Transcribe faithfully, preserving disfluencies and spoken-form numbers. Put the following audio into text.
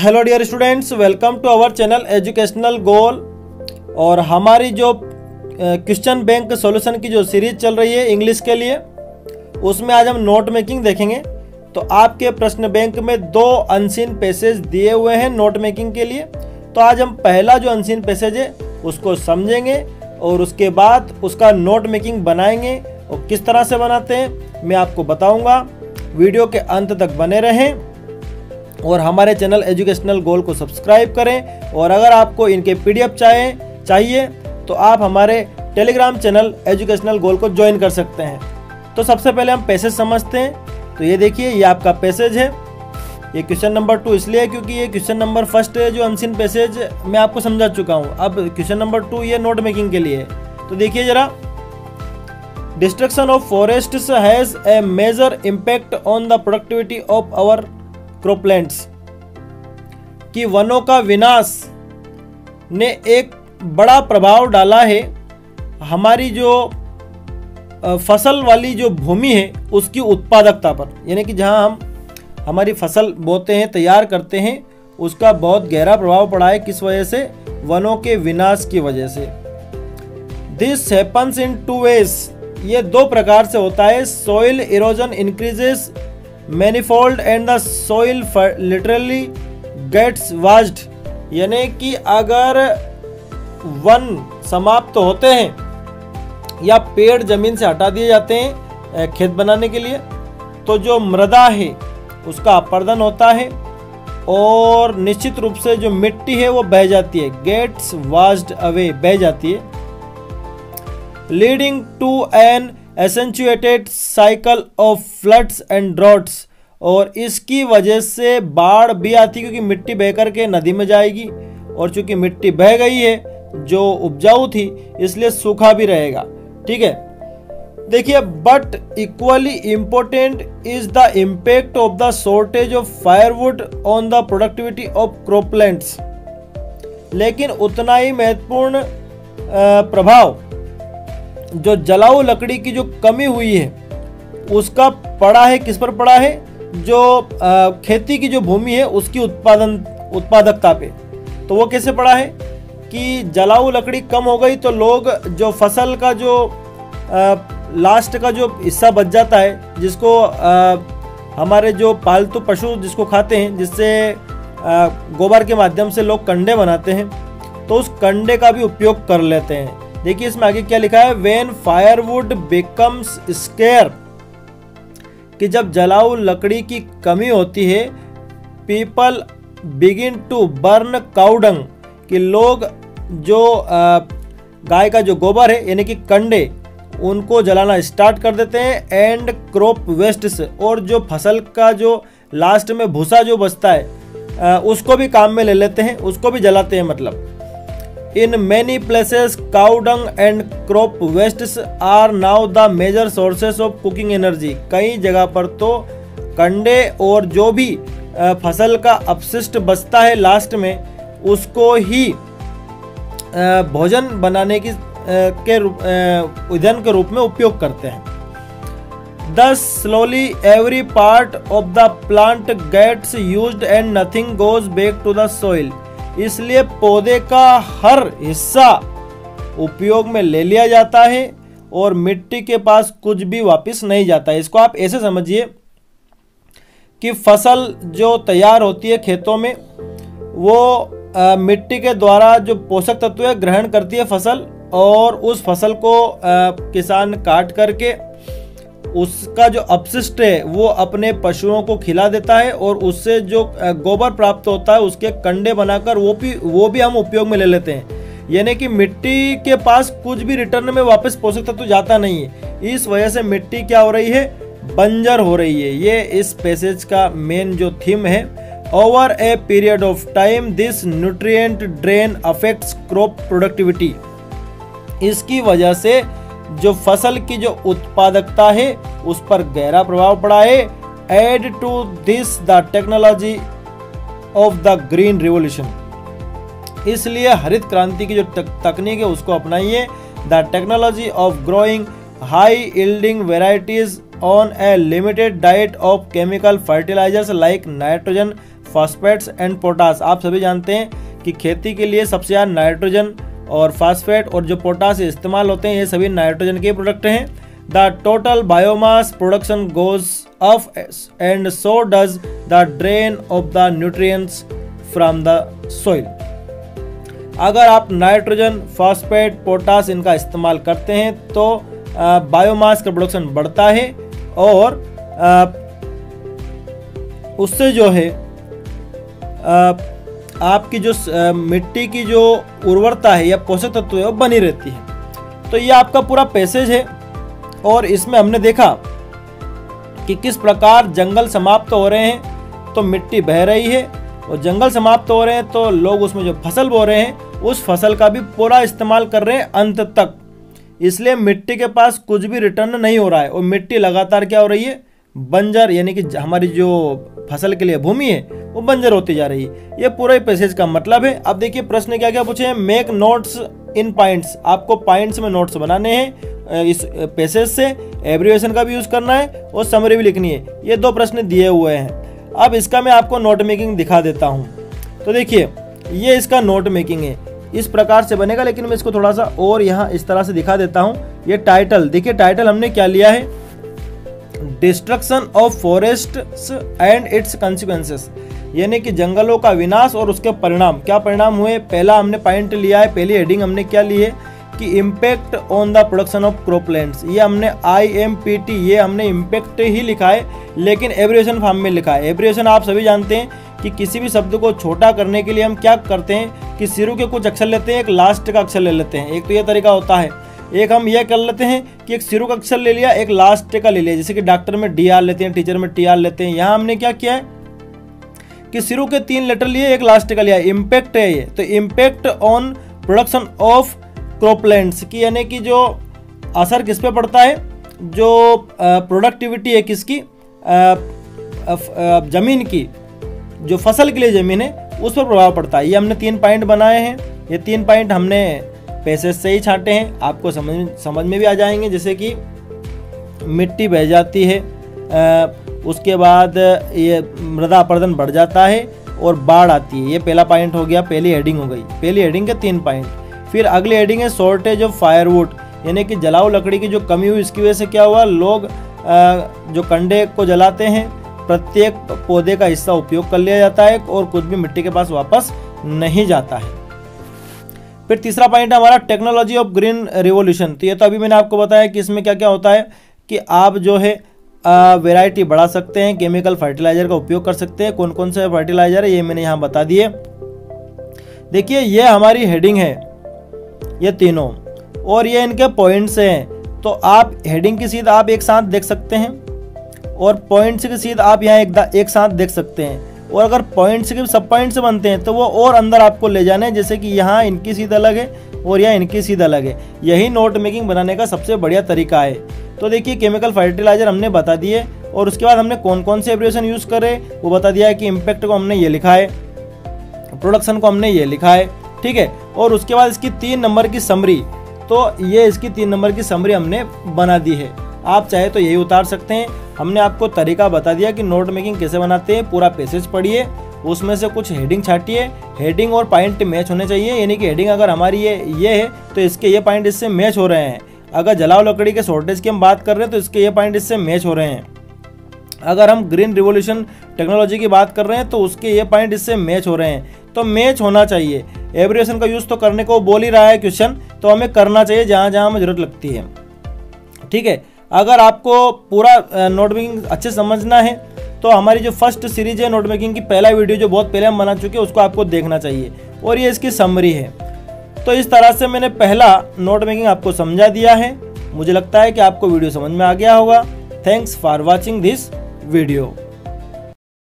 Hello dear students, welcome to our channel educational goal. और हमारी जो क्वेश्चन बैंक सॉल्यूशन की जो सीरीज चल रही है इंग्लिश के लिए, उसमें आज हम नोट मेकिंग देखेंगे। तो आपके प्रश्न बैंक में दो अनसीन पैसेज दिए हुए हैं नोट मेकिंग के लिए। तो आज हम पहला जो अनसीन पैसेज है उसको समझेंगे और उसके बाद उसका नोट मेकिंग बनाएंगे और किस तरह से बनाते हैं मैं आपको बताऊँगा। वीडियो के अंत तक बने रहें और हमारे चैनल एजुकेशनल गोल को सब्सक्राइब करें। और अगर आपको इनके पीडीएफ चाहिए चाहिए तो आप हमारे टेलीग्राम चैनल एजुकेशनल गोल को ज्वाइन कर सकते हैं। तो सबसे पहले हम पैसेज समझते हैं। तो ये देखिए, ये आपका पैसेज है। ये क्वेश्चन नंबर टू इसलिए क्योंकि ये क्वेश्चन नंबर फर्स्ट है जो अनसीन पैसेज मैं आपको समझा चुका हूँ। अब क्वेश्चन नंबर टू ये नोट मेकिंग के लिए है। तो देखिए जरा, destruction of forests has a major impact on the productivity of our croplands. कि वनों का विनाश ने एक बड़ा प्रभाव डाला है हमारी जो फसल वाली जो भूमि है उसकी उत्पादकता पर। यानी कि जहां हम हमारी फसल बोते हैं, तैयार करते हैं, उसका बहुत गहरा प्रभाव पड़ा है। किस वजह से? वनों के विनाश की वजह से। This happens in two ways, ये दो प्रकार से होता है। Soil erosion increases manifold and the soil literally gets washed. यानी कि अगर वन समाप्त तो होते हैं या पेड़ जमीन से हटा दिए जाते हैं खेत बनाने के लिए, तो जो मृदा है उसका अपरदन होता है और निश्चित रूप से जो मिट्टी है वो बह जाती है। गेट्स वाश्ड अवे, बह जाती है। Leading to an accentuated cycle of floods and droughts, और इसकी वजह से बाढ़ भी आती, क्योंकि मिट्टी बह कर के नदी में जाएगी और चूंकि मिट्टी बह गई है जो उपजाऊ थी इसलिए सूखा भी रहेगा। ठीक है, देखिए, but equally important is the impact of the shortage of firewood on the productivity of croplands. लेकिन उतना ही महत्वपूर्ण प्रभाव जो जलाऊ लकड़ी की जो कमी हुई है उसका पड़ा है। किस पर पड़ा है? जो खेती की जो भूमि है उसकी उत्पादन उत्पादकता पे। तो वो कैसे पड़ा है कि जलाऊ लकड़ी कम हो गई तो लोग जो फसल का जो लास्ट का जो हिस्सा बच जाता है, जिसको हमारे जो पालतू पशु जिसको खाते हैं, जिससे गोबर के माध्यम से लोग कंडे बनाते हैं, तो उस कंडे का भी उपयोग कर लेते हैं। देखिए इसमें आगे क्या लिखा है, वेन फायरवुड बिकम्स स्केयर, कि जब जलाऊ लकड़ी की कमी होती है, people begin to burn cow dung, कि लोग जो गाय का जो गोबर है यानी कि कंडे उनको जलाना स्टार्ट कर देते हैं। एंड क्रॉप वेस्ट से, और जो फसल का जो लास्ट में भूसा जो बचता है उसको भी काम में ले लेते हैं, उसको भी जलाते हैं। मतलब In many places, cow dung and crop wastes are now the major sources of cooking energy. कई जगह पर तो कंडे और जो भी फसल का अपशिष्ट बचता है लास्ट में, उसको ही भोजन बनाने की के ईंधन के रूप में उपयोग करते हैं। Thus, slowly every part of the plant gets used and nothing goes back to the soil. इसलिए पौधे का हर हिस्सा उपयोग में ले लिया जाता है और मिट्टी के पास कुछ भी वापस नहीं जाता है। इसको आप ऐसे समझिए कि फसल जो तैयार होती है खेतों में, वो आ, मिट्टी के द्वारा जो पोषक तत्व ग्रहण करती है फसल, और उस फसल को आ, किसान काट करके उसका जो अपशिष्ट है वो अपने पशुओं को खिला देता है और उससे जो गोबर प्राप्त होता है उसके कंडे बनाकर वो भी वो भी हम उपयोग में ले लेते हैं। यानी कि मिट्टी के पास कुछ भी रिटर्न में वापस पोषक तत्व जाता नहीं है। इस वजह से मिट्टी क्या हो रही है? बंजर हो रही है। ये इस पैसेज का मेन जो थीम है। Over a period of time this nutrient drain affects crop productivity, इसकी वजह से जो फसल की जो उत्पादकता है उस पर गहरा प्रभाव पड़ा है। Add to this the technology of the green revolution, इसलिए हरित क्रांति की जो तकनीक है उसको अपनाइए। The technology of growing high yielding varieties on a limited diet of chemical fertilisers like nitrogen phosphates and potash. आप सभी जानते हैं कि खेती के लिए सबसे ज़्यादा नाइट्रोजन और फॉस्फेट और जो पोटास इस्तेमाल होते हैं, ये सभी नाइट्रोजन के प्रोडक्ट हैं। The total biomass production goes up and so does the drain of the nutrients from the soil. अगर आप नाइट्रोजन, फॉस्फेट, पोटास इनका इस्तेमाल करते हैं तो बायोमास का प्रोडक्शन बढ़ता है और आ, उससे जो है आ, आपकी जो मिट्टी की जो उर्वरता है या पोषक तत्व है वो बनी रहती है। तो ये आपका पूरा पैसेज है और इसमें हमने देखा कि किस प्रकार जंगल समाप्त हो रहे हैं तो मिट्टी बह रही है, और जंगल समाप्त हो रहे हैं तो लोग उसमें जो फसल बो रहे हैं उस फसल का भी पूरा इस्तेमाल कर रहे हैं अंत तक। इसलिए मिट्टी के पास कुछ भी रिटर्न नहीं हो रहा है और मिट्टी लगातार क्या हो रही है, बंजर, यानी कि हमारी जो फसल के लिए भूमि है वो बंजर होती जा रही है। ये पूरा ही पैसेज का मतलब है। अब देखिए प्रश्न क्या क्या पूछे हैं। मेक नोट्स इन पॉइंट्स, आपको पॉइंट्स में नोट्स बनाने हैं इस पैसेज से, एब्रिविएशन का भी यूज़ करना है और समरी भी लिखनी है। ये दो प्रश्न दिए हुए हैं। अब इसका मैं आपको नोट मेकिंग दिखा देता हूँ। तो देखिए ये इसका नोट मेकिंग है, इस प्रकार से बनेगा, लेकिन मैं इसको थोड़ा सा और यहाँ इस तरह से दिखा देता हूँ। ये टाइटल देखिए, टाइटल हमने क्या लिया है, destruction of forests and its consequences, यानी कि जंगलों का विनाश और उसके परिणाम, क्या परिणाम हुए। पहला हमने पॉइंट लिया है, पहली हेडिंग हमने क्या ली है कि impact on the production of croplands, ये हमने आई एम पी टी, ये हमने इम्पैक्ट ही लिखा है, लेकिन एब्रिविएशन फॉर्म में लिखा है। एब्रिविएशन आप सभी जानते हैं कि किसी भी शब्द को छोटा करने के लिए हम क्या करते हैं कि शुरू के कुछ अक्षर लेते हैं, एक लास्ट का अक्षर ले लेते हैं। एक तो यह तरीका होता है, एक हम यह कर लेते हैं कि एक शुरू का अक्षर ले लिया, एक लास्ट का ले लिया, जैसे कि डॉक्टर में डी आर लेते हैं, टीचर में टी आर लेते हैं। यहाँ हमने क्या किया है कि शुरू के तीन लेटर लिए, एक लास्ट का लिया। इम्पैक्ट है ये, तो impact on production of croplands की, यानी कि जो असर किस पे पड़ता है, जो प्रोडक्टिविटी है किसकी, ज़मीन की, जो फसल के लिए ज़मीन है उस पर प्रभाव पड़ता है। ये हमने तीन पॉइंट बनाए हैं, ये तीन पॉइंट हमने पैसेज से ही छांटे हैं, आपको समझ समझ में भी आ जाएंगे। जैसे कि मिट्टी बह जाती है, आ, उसके बाद ये मृदा अपरदन बढ़ जाता है और बाढ़ आती है। ये पहला पॉइंट हो गया, पहली हेडिंग हो गई, पहली हेडिंग के तीन पॉइंट। फिर अगली हेडिंग है शॉर्टेज ऑफ फायरवुड, यानी कि जलाऊ लकड़ी की जो कमी हुई, इसकी वजह से क्या हुआ, लोग आ, जो कंडे को जलाते हैं, प्रत्येक पौधे का हिस्सा उपयोग कर लिया जाता है और कुछ भी मिट्टी के पास वापस नहीं जाता है। फिर तीसरा पॉइंट हमारा टेक्नोलॉजी ऑफ ग्रीन रिवॉल्यूशन, तो ये तो अभी मैंने आपको बताया कि इसमें क्या क्या होता है कि आप जो है वैरायटी बढ़ा सकते हैं, केमिकल फर्टिलाइजर का उपयोग कर सकते हैं। कौन कौन से फर्टिलाइजर है ये मैंने यहाँ बता दिए। देखिए ये हमारी हेडिंग है, ये तीनों, और ये इनके पॉइंट्स हैं। तो आप हेडिंग की सीध आप एक साथ देख सकते हैं और पॉइंट्स की सीध आप यहाँ एक, एक साथ देख सकते हैं, और अगर पॉइंट्स के सब पॉइंट्स बनते हैं तो वो और अंदर आपको ले जाने हैं। जैसे कि यहाँ इनकी सीध अलग है और यहाँ इनकी सीध अलग है। यही नोट मेकिंग बनाने का सबसे बढ़िया तरीका है। तो देखिए केमिकल फर्टिलाइजर हमने बता दिए, और उसके बाद हमने कौन कौन से एब्रिविएशन यूज़ करे वो बता दिया है कि इम्पैक्ट को हमने ये लिखा है, प्रोडक्शन को हमने ये लिखा है, ठीक है। और उसके बाद इसकी तीन नंबर की समरी, तो ये इसकी तीन नंबर की समरी हमने बना दी है। आप चाहे तो यही उतार सकते हैं। हमने आपको तरीका बता दिया कि नोट मेकिंग कैसे बनाते हैं। पूरा पैसेज पढ़िए, उसमें से कुछ हेडिंग छाटिए, हेडिंग और पॉइंट मैच होने चाहिए, यानी कि हेडिंग अगर हमारी ये ये है तो इसके ये पॉइंट इससे मैच हो रहे हैं। अगर जलाओ लकड़ी के शॉर्टेज की हम बात कर रहे हैं तो इसके ये पॉइंट इससे मैच हो रहे हैं। अगर हम ग्रीन रिवॉल्यूशन टेक्नोलॉजी की बात कर रहे हैं तो उसके ये पॉइंट इससे मैच हो रहे हैं। तो मैच होना चाहिए। एब्रिविएशन का यूज़ तो करने को बोल ही रहा है क्वेश्चन, तो हमें करना चाहिए जहाँ जहाँ हमें ज़रूरत लगती है, ठीक है। अगर आपको पूरा नोट मेकिंग अच्छे समझना है तो हमारी जो फर्स्ट सीरीज है नोट मेकिंग की, पहला वीडियो जो बहुत पहले हम बना चुके हैं उसको आपको देखना चाहिए, और ये इसकी समरी है। तो इस तरह से मैंने पहला नोट मेकिंग आपको समझा दिया है। मुझे लगता है कि आपको वीडियो समझ में आ गया होगा। Thanks for watching this video.